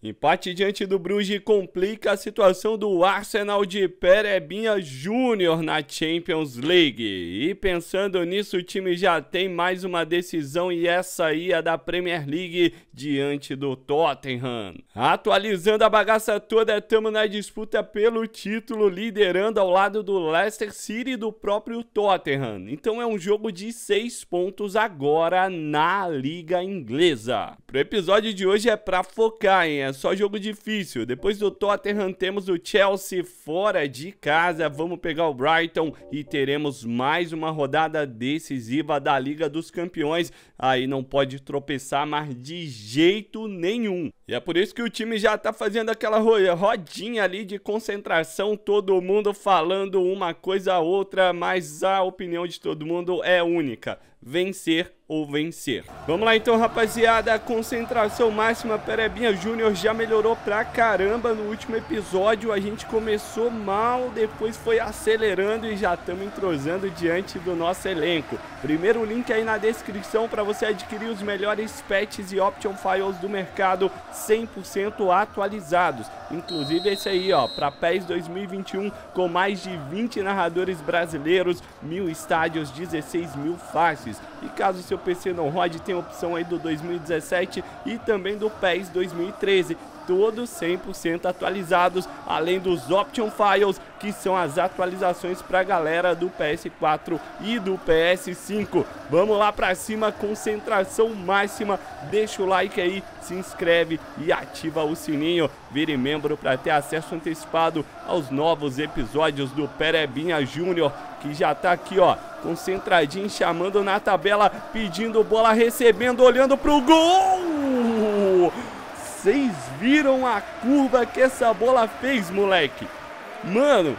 Empate diante do Brugge complica a situação do Arsenal de Perebinha Júnior na Champions League. E pensando nisso, o time já tem mais uma decisão e essa aí é da Premier League diante do Tottenham. Atualizando a bagaça toda, estamos na disputa pelo título, liderando ao lado do Leicester City e do próprio Tottenham. Então é um jogo de 6 pontos agora na Liga Inglesa. Pro episódio de hoje é pra focar, hein? É só jogo difícil. Depois do Tottenham temos o Chelsea fora de casa, vamos pegar o Brighton e teremos mais uma rodada decisiva da Liga dos Campeões. Aí não pode tropeçar, mas de jeito nenhum. E é por isso que o time já tá fazendo aquela rodinha ali de concentração, todo mundo falando uma coisa a outra, mas a opinião de todo mundo é única: vencer ou vencer. Vamos lá então, rapaziada, concentração máxima. Perebinha Júnior já melhorou pra caramba no último episódio, a gente começou mal, depois foi acelerando e já estamos entrosando diante do nosso elenco. Primeiro link aí na descrição para você adquirir os melhores patches e option files do mercado, 100% atualizados, inclusive esse aí, ó, para PES 2021, com mais de 20 narradores brasileiros, 1000 estádios, 16.000 faces. E caso seu PC não rode, tem a opção aí do 2017 e também do PES 2013, todos 100% atualizados, além dos Option Files, que são as atualizações para a galera do PS4 e do PS5. Vamos lá para cima, concentração máxima, deixa o like aí, se inscreve e ativa o sininho, vire membro para ter acesso antecipado aos novos episódios do Perebinha Júnior, que já tá aqui, ó, concentradinho, chamando na tabela, pedindo bola, recebendo, olhando pro gol! Vocês viram a curva que essa bola fez, moleque? Mano,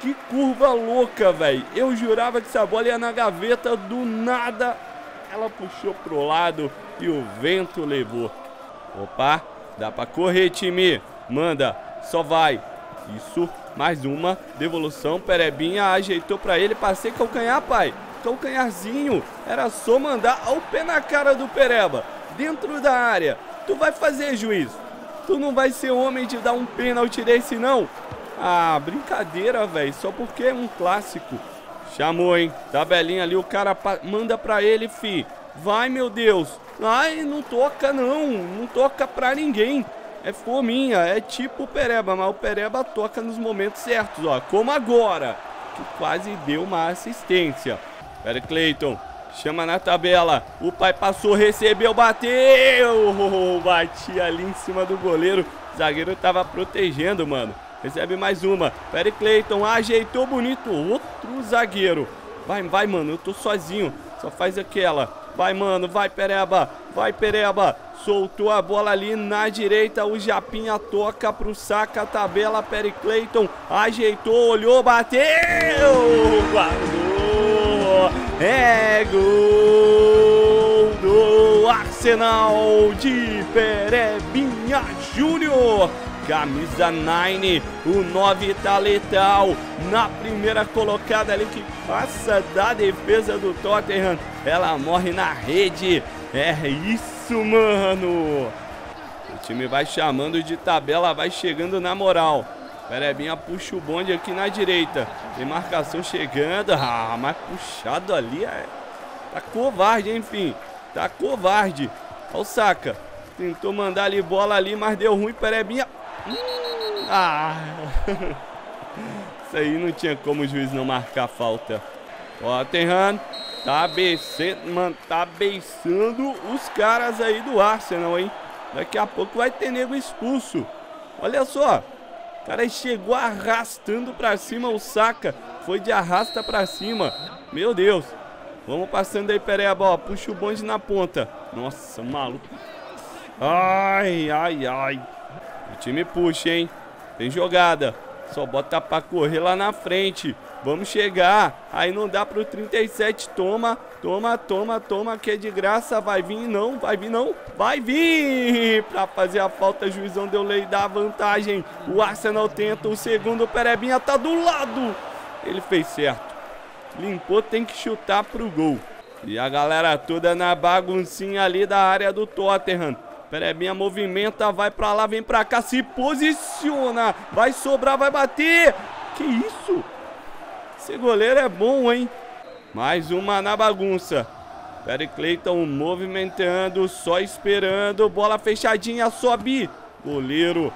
que curva louca, velho. Eu jurava que essa bola ia na gaveta, do nada ela puxou pro lado e o vento levou. Opa, dá pra correr, time. Manda, só vai. Isso, mais uma devolução. Perebinha ajeitou pra ele. Passei calcanhar, pai. Calcanharzinho. Era só mandar ao pé na cara do Pereba. Dentro da área. Tu vai fazer, juiz. Tu não vai ser homem de dar um pênalti desse, não. Ah, brincadeira, velho. Só porque é um clássico. Chamou, hein? Tabelinha ali, o cara manda pra ele, fi. Vai, meu Deus. Ai, não toca, não. Não toca pra ninguém. É fominha, é tipo o Pereba, mas o Pereba toca nos momentos certos, ó. Como agora, que quase deu uma assistência. Pera, Clayton. Chama na tabela, o pai passou, recebeu, bateu, batia ali em cima do goleiro, o zagueiro tava protegendo, mano. Recebe mais uma, Perry Clayton, ajeitou bonito, outro zagueiro. Vai, vai, mano, eu tô sozinho, só faz aquela. Vai, mano, vai, Pereba, vai, Pereba. Soltou a bola ali na direita, o Japinha toca pro Saka, tabela, Perry Clayton, ajeitou, olhou, bateu, guardou. É gol do Arsenal de Perebinha Júnior. Camisa 9, o 9 tá letal. Na primeira colocada ali que passa da defesa do Tottenham, ela morre na rede. É isso, mano. O time vai chamando de tabela, vai chegando na moral. Perebinha puxa o bonde aqui na direita. Demarcação chegando. Ah, mas puxado ali. É... Tá covarde, enfim. Tá covarde. Olha o Saka. Tentou mandar ali bola ali, mas deu ruim. Perebinha. Ah. Isso aí não tinha como o juiz não marcar falta. Ó, Tottenham. Tá beiçando os caras aí do Arsenal, hein? Daqui a pouco vai ter nego expulso. Olha só. O cara chegou arrastando pra cima, o Saka foi de arrasta pra cima. Meu Deus. Vamos passando aí, Pereba, ó. Puxa o bonde na ponta. Nossa, maluco. Ai, ai, ai. O time puxa, hein. Tem jogada. Só bota pra correr lá na frente. Vamos chegar. Aí não dá pro 37. Toma, toma, toma, toma, que é de graça. Vai vir, não, vai vir, não. Vai vir! Pra fazer a falta, juizão deu lei da vantagem. O Arsenal tenta o segundo. O Perebinha tá do lado. Ele fez certo. Limpou, tem que chutar pro gol. E a galera toda na baguncinha ali da área do Tottenham. Perebinha movimenta, vai pra lá, vem pra cá, se posiciona. Vai sobrar, vai bater. Que isso? Esse goleiro é bom, hein? Mais uma na bagunça. Pericleiton movimentando, só esperando. Bola fechadinha, sobe. Goleiro.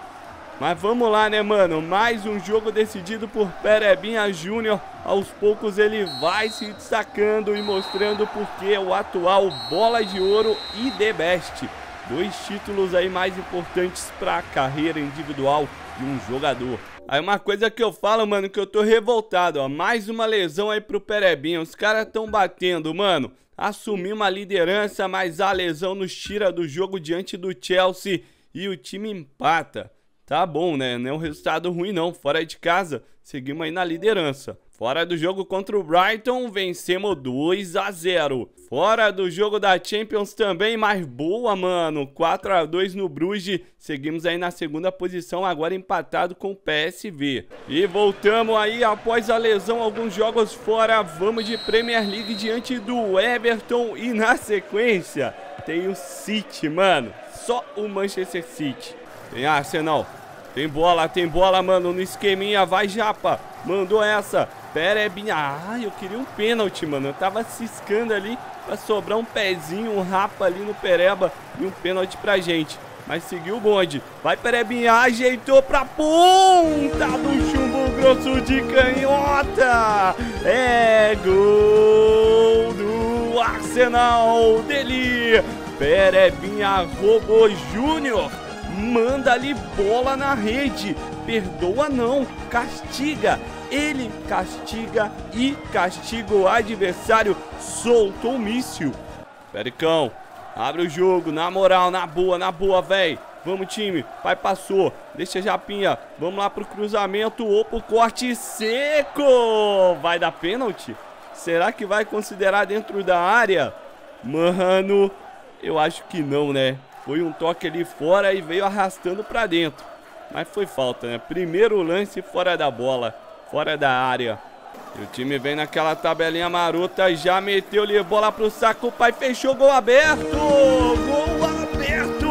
Mas vamos lá, né, mano? Mais um jogo decidido por Perebinha Júnior. Aos poucos ele vai se destacando e mostrando porque é o atual Bola de Ouro e The Best. Dois títulos aí mais importantes para a carreira individual de um jogador. Aí uma coisa que eu falo, mano, que eu tô revoltado, ó. Mais uma lesão aí pro Perebinha. Os caras tão batendo, mano. Assumiu uma liderança, mas a lesão nos tira do jogo diante do Chelsea e o time empata. Tá bom, né? Não é um resultado ruim, não. Fora de casa, seguimos aí na liderança. Fora do jogo contra o Brighton, vencemos 2 a 0. Fora do jogo da Champions também, mas boa, mano. 4 a 2 no Brugge. Seguimos aí na segunda posição, agora empatado com o PSV. E voltamos aí após a lesão, alguns jogos fora. Vamos de Premier League diante do Everton e na sequência tem o City, mano. Só o Manchester City. Tem Arsenal. Tem bola, mano, no esqueminha. Vai, Japa. Mandou essa. Perebinha. Ah, eu queria um pênalti, mano. Eu tava ciscando ali pra sobrar um pezinho, um rapa ali no Pereba e um pênalti pra gente. Mas seguiu o bonde. Vai, Perebinha. Ajeitou pra ponta do chumbo grosso de canhota. É gol do Arsenal dele. Perebinha roubou Júnior. Manda ali bola na rede. Perdoa não, castiga. Ele castiga e castiga o adversário. Soltou o míssil. Pericão, abre o jogo. Na moral, na boa, véi. Vamos, time, vai, passou. Deixa a Japinha, vamos lá pro cruzamento ou pro corte seco. Vai dar pênalti? Será que vai considerar dentro da área? Mano, eu acho que não, né? Foi um toque ali fora e veio arrastando pra dentro. Mas foi falta, né? Primeiro lance fora da bola, fora da área. E o time vem naquela tabelinha marota, já meteu-lhe bola pro saco. O pai fechou, gol aberto! Gol aberto!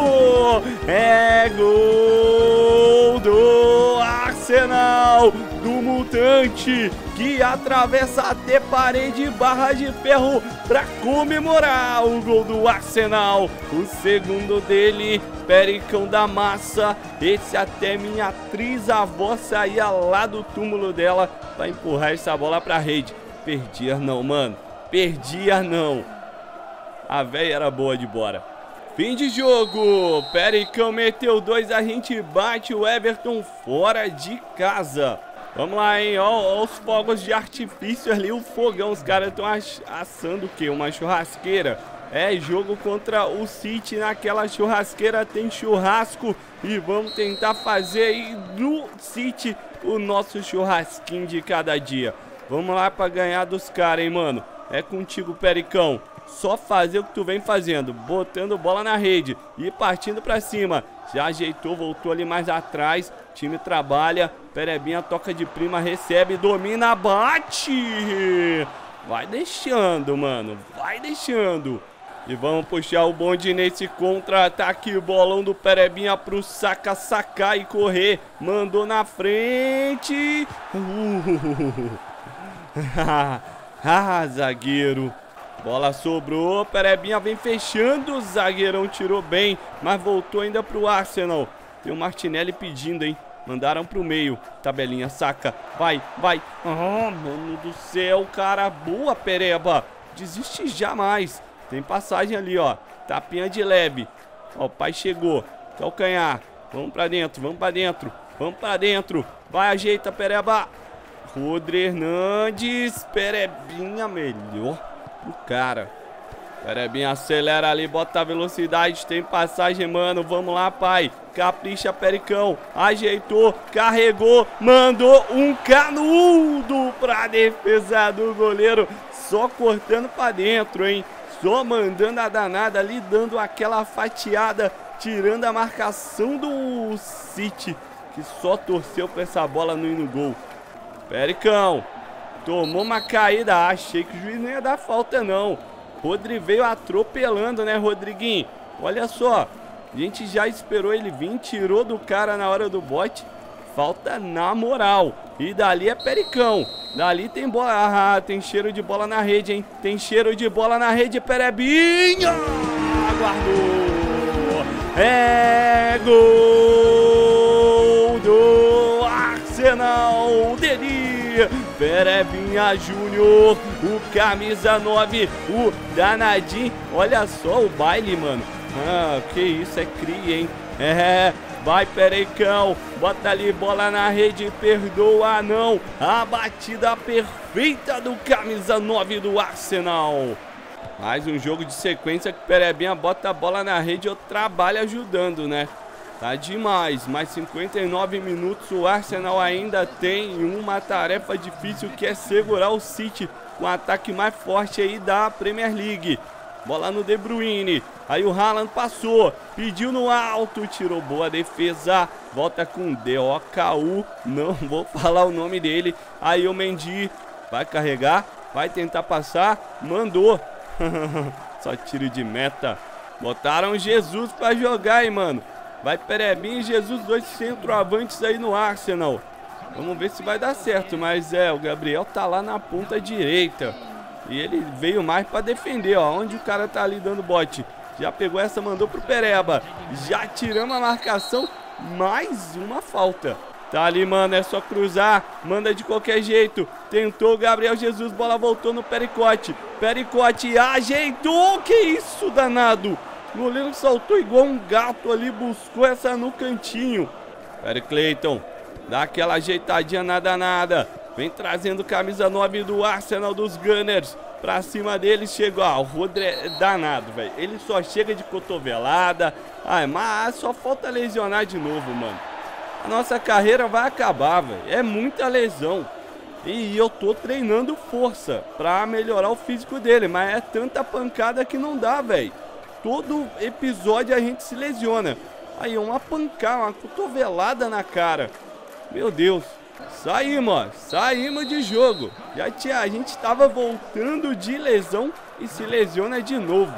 É gol do Arsenal! Do Mutante, que atravessa até parede e barra de ferro para comemorar o gol do Arsenal. O segundo dele, Pericão da Massa. Esse até minha trisavó saía lá do túmulo dela para empurrar essa bola para a rede. Perdia não, mano. Perdia não. A véia era boa de bora. Fim de jogo. Pericão meteu 2, a gente bate o Everton fora de casa. Vamos lá, hein? Ó os fogos de artifício ali, o fogão. Os caras estão assando o quê? Uma churrasqueira. É jogo contra o City. Naquela churrasqueira tem churrasco. E vamos tentar fazer aí do City o nosso churrasquinho de cada dia. Vamos lá pra ganhar dos caras, hein, mano? É contigo, Pericão. Só fazer o que tu vem fazendo. Botando bola na rede e partindo pra cima. Já ajeitou, voltou ali mais atrás. Time trabalha. Perebinha toca de prima, recebe, domina, bate. Vai deixando, mano. Vai deixando. E vamos puxar o bonde nesse contra-ataque. Bolão do Perebinha pro Saka, sacar e correr. Mandou na frente. Ah, zagueiro. Bola sobrou, Perebinha vem fechando, o zagueirão tirou bem, mas voltou ainda pro Arsenal. Tem o Martinelli pedindo, hein? Mandaram pro meio, tabelinha, Saca, vai, vai. Ah, mano do céu, cara, boa, Pereba. Desiste jamais. Tem passagem ali, ó, tapinha de leve. Ó, o pai chegou, calcanhar. Vamos pra dentro, vamos pra dentro, vamos pra dentro. Vai, ajeita, Pereba. Rodri Hernandes, Perebinha melhor. O cara Perebinha acelera ali, bota a velocidade. Tem passagem, mano, vamos lá, pai. Capricha, Pericão. Ajeitou, carregou, mandou um canudo pra defesa do goleiro. Só cortando pra dentro, hein. Só mandando a danada ali, dando aquela fatiada, tirando a marcação do City, que só torceu pra essa bola não ir no gol. Pericão tomou uma caída, achei que o juiz não ia dar falta não. Rodri veio atropelando, né, Rodriguinho? Olha só, A gente já esperou ele vir, tirou do cara na hora do bote. Falta na moral. E dali é pericão. Dali tem bola. Ah, tem cheiro de bola na rede, hein? Tem cheiro de bola na rede, Perebinha! Aguardou! É gol do Arsenal! Dele! Perebinha Júnior, o camisa 9, o danadinho. Olha só o baile, mano. Ah, que isso, é cria, hein? É... Vai, Perecão, bota ali, bola na rede, perdoa não. A batida perfeita do camisa 9 do Arsenal. Mais um jogo de sequência que o Perebinha bota a bola na rede e trabalha ajudando, né? Tá demais, mais 59 minutos, o Arsenal ainda tem uma tarefa difícil que é segurar o City com o ataque mais forte aí da Premier League. Bola no De Bruyne, aí o Haaland passou, pediu no alto, tirou, boa defesa, volta com Doku, não vou falar o nome dele, aí o Mendy vai carregar, vai tentar passar, mandou, só tiro de meta, botaram Jesus pra jogar aí, mano, vai Perebinha e Jesus, dois centroavantes aí no Arsenal, vamos ver se vai dar certo, mas é, o Gabriel tá lá na ponta direita. E ele veio mais pra defender, ó. Onde o cara tá ali dando bote. Já pegou essa, mandou pro Pereba. Já tiramos a marcação. Mais uma falta. Tá ali, mano. É só cruzar. Manda de qualquer jeito. Tentou o Gabriel Jesus. Bola voltou no Pericote. Pericote ajeitou. Que isso, danado. O goleiro saltou igual um gato ali. Buscou essa no cantinho. Pera, Cleiton. Dá aquela ajeitadinha nada, nada. Vem trazendo camisa 9 do Arsenal dos Gunners. Pra cima dele chegou, ó, o Rodri é danado, velho. Ele só chega de cotovelada. Ai, mas só falta lesionar de novo, mano. A nossa carreira vai acabar, velho. É muita lesão. E eu tô treinando força pra melhorar o físico dele. Mas é tanta pancada que não dá, velho. Todo episódio a gente se lesiona. Aí, uma pancada, uma cotovelada na cara. Meu Deus. Saímos de jogo. A gente tava voltando de lesão e se lesiona de novo.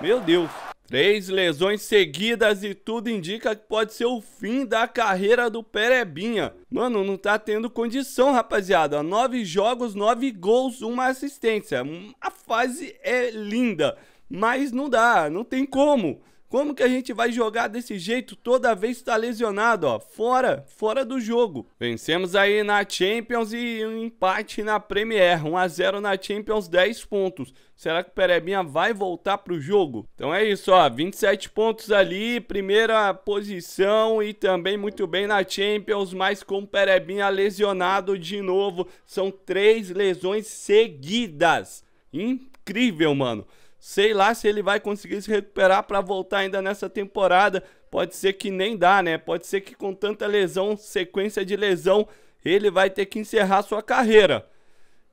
Meu Deus. 3 lesões seguidas e tudo indica que pode ser o fim da carreira do Perebinha. Mano, não tá tendo condição, rapaziada. 9 jogos, 9 gols, 1 assistência. A fase é linda, mas não dá, não tem como. Como que a gente vai jogar desse jeito toda vez que tá lesionado, ó? Fora do jogo. Vencemos aí na Champions e um empate na Premier. 1 a 0 na Champions, 10 pontos. Será que o Perebinha vai voltar pro jogo? Então é isso, ó. 27 pontos ali, primeira posição e também muito bem na Champions, mas com o Perebinha lesionado de novo. São 3 lesões seguidas. Incrível, mano. Sei lá se ele vai conseguir se recuperar para voltar ainda nessa temporada. Pode ser que nem dá, né? Pode ser que com tanta lesão, sequência de lesão, ele vai ter que encerrar sua carreira.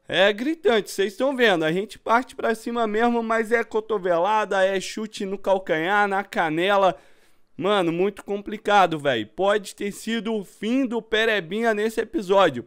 É gritante, vocês estão vendo. A gente parte para cima mesmo, mas é cotovelada, é chute no calcanhar, na canela. Mano, muito complicado, velho. Pode ter sido o fim do Perebinha nesse episódio.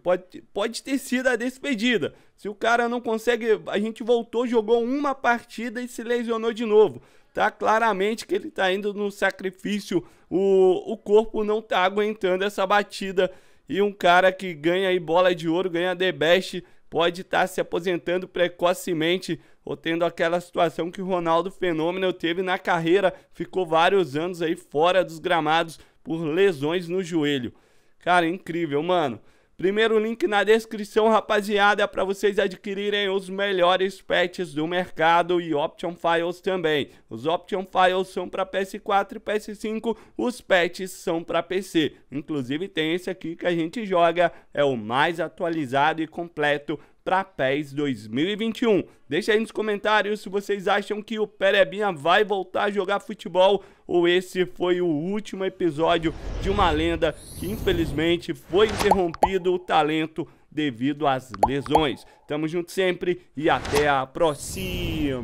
Pode ter sido a despedida. Se o cara não consegue... A gente voltou, jogou uma partida e se lesionou de novo. Tá claramente que ele tá indo no sacrifício. O corpo não tá aguentando essa batida. E um cara que ganha aí bola de ouro, ganha The Best, pode estar se aposentando precocemente ou tendo aquela situação que o Ronaldo Fenômeno teve na carreira, ficou vários anos aí fora dos gramados por lesões no joelho. Cara, incrível, mano. Primeiro link na descrição, rapaziada, para vocês adquirirem os melhores patches do mercado e Option Files também. Os Option Files são para PS4 e PS5, os patches são para PC. Inclusive tem esse aqui que a gente joga, é o mais atualizado e completo para PES 2021. Deixa aí nos comentários se vocês acham que o Perebinha vai voltar a jogar futebol ou esse foi o último episódio de uma lenda que infelizmente foi interrompido o talento devido às lesões. Tamo junto sempre e até a próxima!